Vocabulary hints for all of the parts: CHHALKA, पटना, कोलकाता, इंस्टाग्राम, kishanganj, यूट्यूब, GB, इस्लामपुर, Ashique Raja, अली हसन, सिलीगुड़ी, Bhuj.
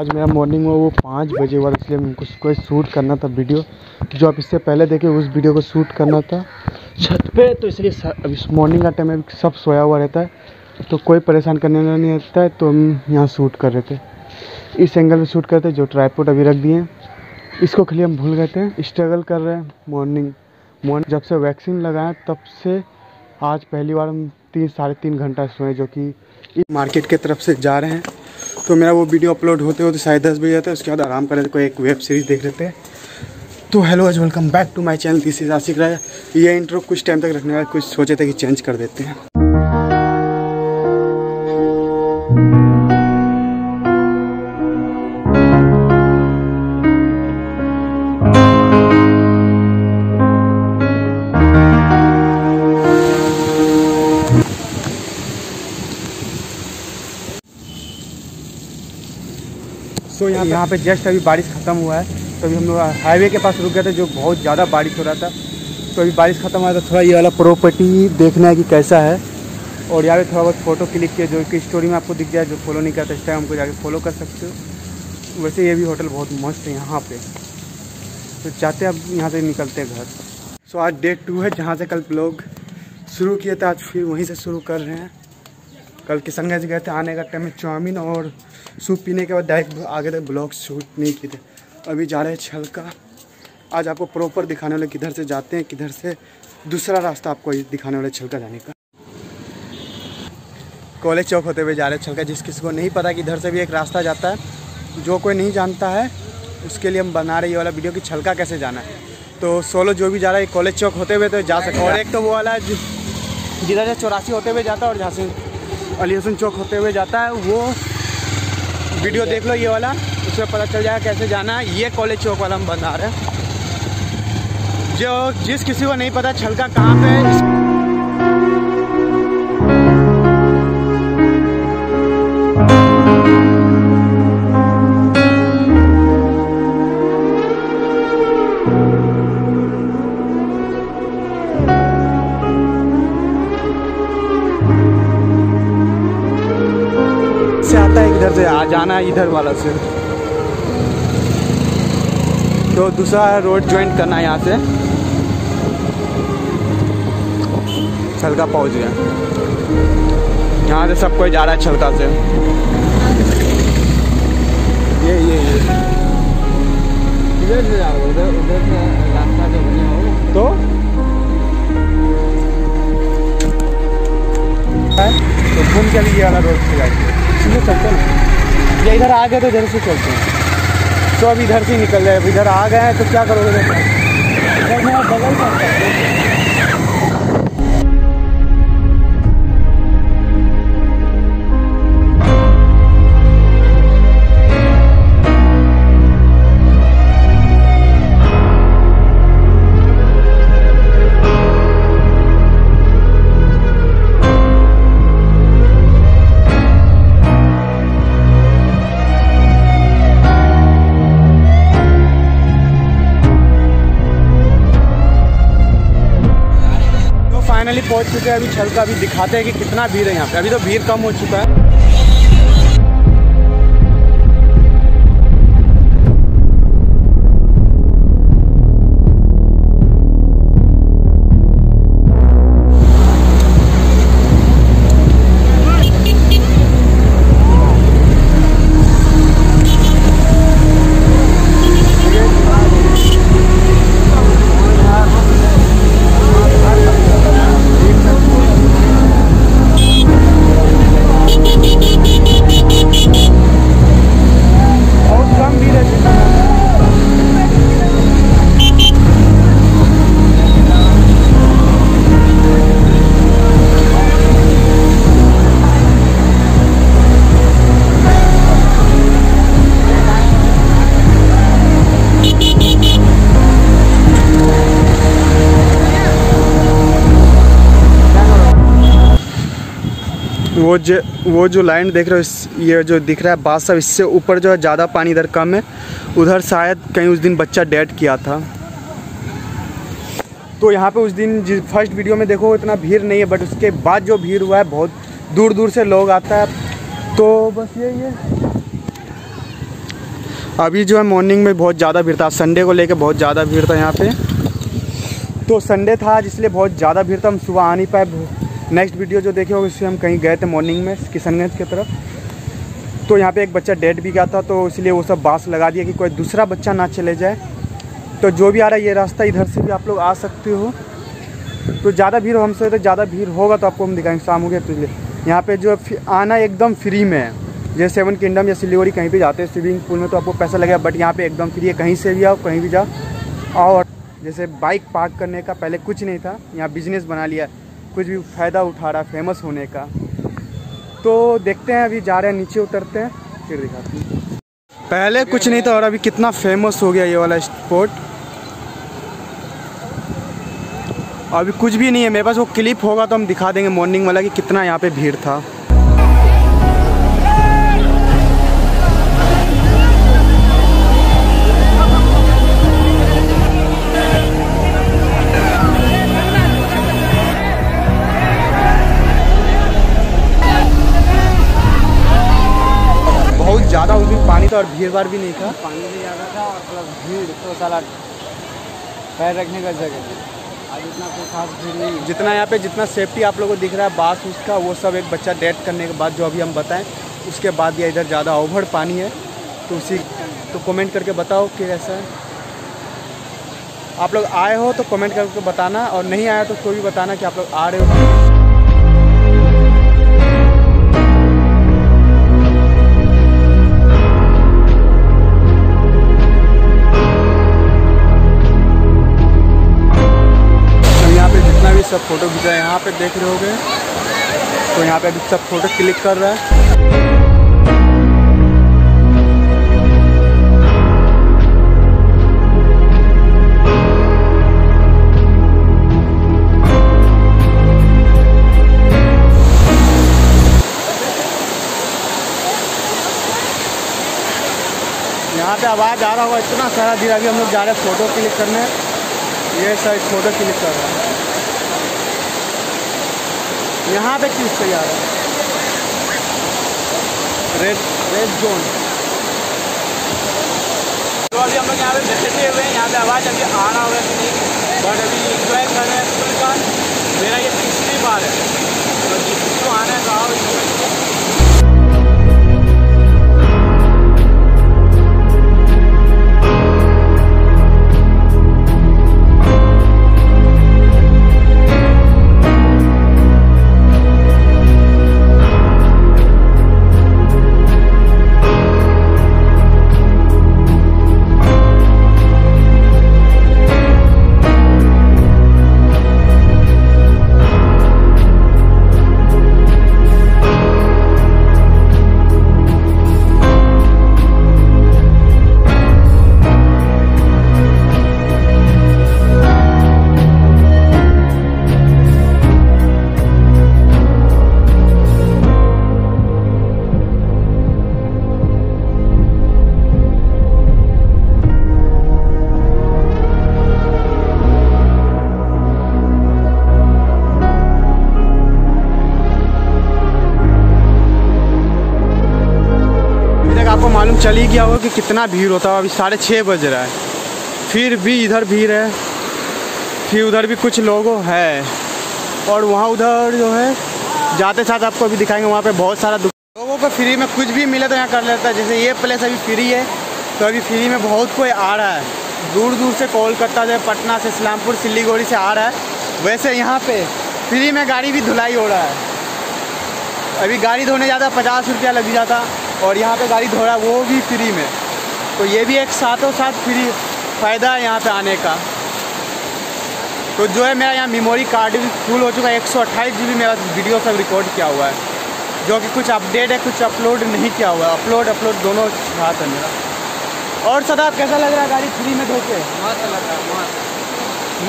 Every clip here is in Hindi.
आज मेरा मॉर्निंग में वो 5 बजे हुआ, इसलिए मुझको कोई शूट करना था वीडियो जो आप इससे पहले देखे उस वीडियो को शूट करना था छत पे, तो इसलिए अब इस मॉर्निंग का टाइम सब सोया हुआ रहता है तो कोई परेशान करने वाला नहीं रहता है। तो हम यहाँ शूट कर रहे थे, इस एंगल पे शूट करते जो ट्राइपॉड अभी रख दिए इसको खाली हम भूल गए थे। स्ट्रगल कर रहे हैं मॉर्निंग जब से वैक्सीन लगाया तब से आज पहली बार हम 3 साढ़े 3 घंटा सोए, जो कि मार्केट के तरफ से जा रहे हैं। तो मेरा वो वीडियो अपलोड होते होते 10:30 बजे जाता है, उसके बाद आराम कर लेते कोई एक वेब सीरीज़ देख लेते हैं। तो hello guys, welcome back to my channel, this is Ashiq Raja. ये इंट्रो कुछ टाइम तक रखने वाला, कुछ सोचे थे कि चेंज कर देते हैं। तो यहाँ पे जस्ट अभी बारिश ख़त्म हुआ है, तो अभी हम लोग हाईवे के पास रुक गए थे जो बहुत ज़्यादा बारिश हो रहा था। तो अभी बारिश ख़त्म हुआ तो थोड़ा ये वाला प्रॉपर्टी देखना है कि कैसा है, और यहाँ पे थोड़ा बहुत फ़ोटो क्लिक किया जो कि स्टोरी में आपको दिख जाए। जो फॉलो नहीं करता इंस्टाग्राम को जाके फॉलो कर सकते हो। वैसे ये भी होटल बहुत मस्त है यहाँ पर। तो चाहते अब यहाँ से निकलते घर। सो आज डे 2 है जहाँ से कल ब्लॉग शुरू किए थे, आज फिर वहीं से शुरू कर रहे हैं। कल किशनगंज गए थे, आने का टाइम में चाउमीन और सूप पीने के बाद डायरेक्ट आगे तक ब्लॉग शूट नहीं किए थे। अभी जा रहे हैं छलका। आज आपको प्रॉपर दिखाने वाले किधर से जाते हैं, किधर से दूसरा रास्ता आपको दिखाने वाले छलका जाने का। कॉलेज चौक होते हुए जा रहे हैं छलका। जिस किसी को नहीं पता कि इधर से भी एक रास्ता जाता है, जो कोई नहीं जानता है उसके लिए हम बना रहे ये वाला वीडियो कि छलका कैसे जाना है। तो सोलो जो भी जा रहा है कॉलेज चौक होते हुए तो जा सकते। और एक तो वो वाला जिधर से 84 होते हुए जाता है और जहाँ से अली हसन चौक होते हुए जाता है, वो वीडियो देख लो ये वाला, उसमें पता चल जाएगा कैसे जाना है। ये कॉलेज चौक वाला हम बना रहे हैं, जो जिस किसी को नहीं पता छलका कहाँ पे है। इधर से आ जाना है इधर वाला से, तो दूसरा रोड ज्वाइंट करना है यहाँ से। छलका पहुँच गया, यहाँ से सब कोई जा रहा है छलका से। ये इधर से जाओ, उधर से रास्ता जो बना हो तो घूम के लिए वाला रोड से जाइए, इसलिए चलते हैं। ये इधर आ गए तो इधर से चलते हैं। तो अब इधर से निकल जाए, अब इधर आ गए हैं तो क्या करोगे बगल पहुंच चुके हैं। अभी छलका अभी दिखाते हैं कि कितना भीड़ है यहाँ पे। अभी तो भीड़ कम हो चुका है। वो जो लाइन देख रहे हो, ये जो दिख रहा है बादशाह, इससे ऊपर जो है ज़्यादा पानी इधर कम है। उधर शायद कहीं उस दिन बच्चा डेड किया था। तो यहाँ पे उस दिन फर्स्ट वीडियो में देखो इतना भीड़ नहीं है, बट उसके बाद जो भीड़ हुआ है बहुत दूर दूर से लोग आता है। तो बस ये अभी जो है मॉर्निंग में बहुत ज़्यादा भीड़ था, संडे को लेकर बहुत ज़्यादा भीड़ था यहाँ पे। तो संडे था आज, इसलिए बहुत ज़्यादा भीड़ था, हम सुबह आ नहीं पाए। नेक्स्ट वीडियो जो देखे होगा इसमें हम कहीं गए थे मॉर्निंग में किशनगंज की तरफ। तो यहाँ पे एक बच्चा डेड भी गया था, तो इसलिए वो सब बांस लगा दिया कि कोई दूसरा बच्चा ना चले जाए। तो जो भी आ रहा है ये रास्ता, इधर से भी आप लोग आ सकते हो। तो ज़्यादा भीड़ हमसे तो ज़्यादा भीड़ होगा तो आपको हम दिखाएंगे शाम हो गया। तो यहाँ पर जो आना एकदम फ्री में है, जैसे सेवन किंगडम या सिलीगुड़ी कहीं पर जाते हैं स्विमिंग पूल में तो आपको पैसा लगेगा, बट यहाँ पर एकदम फ्री है, कहीं से भी आओ कहीं भी जाओ। और जैसे बाइक पार्क करने का पहले कुछ नहीं था, यहाँ बिजनेस बना लिया, कुछ भी फ़ायदा उठा रहा फेमस होने का। तो देखते हैं, अभी जा रहे हैं नीचे उतरते हैं फिर दिखाते हैं। पहले कुछ नहीं था और अभी कितना फेमस हो गया ये वाला स्पॉट। अभी कुछ भी नहीं है, मेरे पास वो क्लिप होगा तो हम दिखा देंगे मॉर्निंग वाला कि कितना यहाँ पे भीड़ था। ज़्यादा उस दिन पानी था और भीड़ भाड़ भी नहीं था, पानी भी ज़्यादा था और थोड़ा भीड़, तो साला पैर रखने का जगह आज इतना कोई खास भीड़ नहीं। जितना यहाँ पे जितना सेफ्टी आप लोगों को दिख रहा है बास उसका वो सब, एक बच्चा डेथ करने के बाद जो अभी हम बताएं उसके बाद या इधर ज़्यादा ओवर पानी है तो उसी तो कमेंट करके बताओ कि कैसा है। आप लोग आए हो तो कमेंट करके बताना, और नहीं आया तो कोई भी बताना कि आप लोग आ रहे हो। सब फोटो खींचा है यहाँ पे देख रहे होगे, तो यहाँ पे अभी सब फोटो क्लिक कर रहा है। यहाँ पे आवाज आ रहा होगा इतना सारा धीरे। अभी हम लोग जा रहे हैं फोटो क्लिक करने, ये साइड फोटो क्लिक कर रहा है। यहाँ पे किस तैयार है रेड जोन। तो अभी हम लोग यहाँ पे बैठे हुए हैं, यहाँ पे आवाज़ अभी आ रहा होगा कि नहीं, बट अभी इंजॉय कर रहे हैं फुल का। मेरा ये तीसरी बार है, तो जिसको आना है तो आओ इंजॉय। आपको मालूम चल ही गया होगा कि कितना भीड़ होता है। अभी 6:30 बज रहा है, फिर भी इधर भीड़ है, फिर उधर भी कुछ लोग है, और वहाँ उधर जो है जाते साथ आपको अभी दिखाएंगे वहाँ पे बहुत सारा लोगों को फ्री में कुछ भी मिले तो यहाँ कर लेता है। जैसे ये प्लेस अभी फ्री है, तो अभी फ्री में बहुत कोई आ रहा है दूर दूर से, कोलकाता से, पटना से, इस्लामपुर, सिलीगुड़ी से आ रहा है। वैसे यहाँ पर फ्री में गाड़ी भी धुलाई हो रहा है। अभी गाड़ी धोने जाता 50 रुपया लग जाता, और यहाँ पे गाड़ी धो रहा वो भी फ्री में। तो ये भी एक साथों साथ फ्री फ़ायदा है यहाँ पे आने का। तो जो है मेरा यहाँ मेमोरी कार्ड भी फुल हो चुका है, 128 GB मेरा वीडियो सब रिकॉर्ड किया हुआ है, जो कि कुछ अपडेट है कुछ अपलोड नहीं किया हुआ है, अपलोड दोनों साथ है मेरा। और सदा कैसा लग रहा है गाड़ी फ्री में धो के?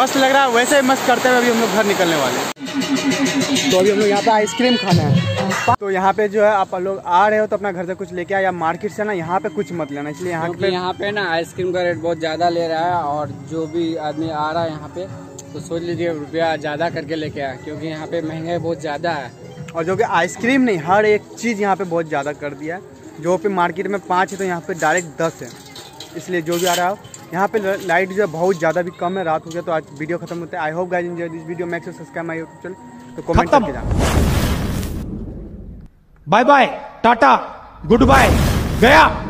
मस्त लग रहा है। वैसे ही मस्त करते हुए अभी हम लोग घर निकलने वाले हैं। तो अभी हम लोग यहाँ पे आइसक्रीम खाना है। तो यहाँ पे जो है आप लोग आ रहे हो तो अपना घर से कुछ लेके आए या मार्केट से ना, यहाँ पे कुछ मत लेना, इसलिए यहाँ पे ना आइसक्रीम का रेट बहुत ज़्यादा ले रहा है, और जो भी आदमी आ रहा है यहाँ पे तो सोच लीजिए रुपया ज़्यादा करके लेके आए, क्योंकि यहाँ पे महंगाई बहुत ज़्यादा है। और जो कि आइसक्रीम नहीं, हर एक चीज़ यहाँ पे बहुत ज़्यादा कर दिया है। जो पे मार्केट में 5 है तो यहाँ पे डायरेक्ट 10 है। इसलिए जो भी आ रहा हो यहाँ पे लाइट जो है बहुत ज़्यादा भी कम है। रात हो गया तो आज वीडियो खत्म होता है। I hope guys enjoy this video, make sure subscribe my यूट्यूब channel. तो कमेंट करके जाना। Bye bye, tata, good bye, गया।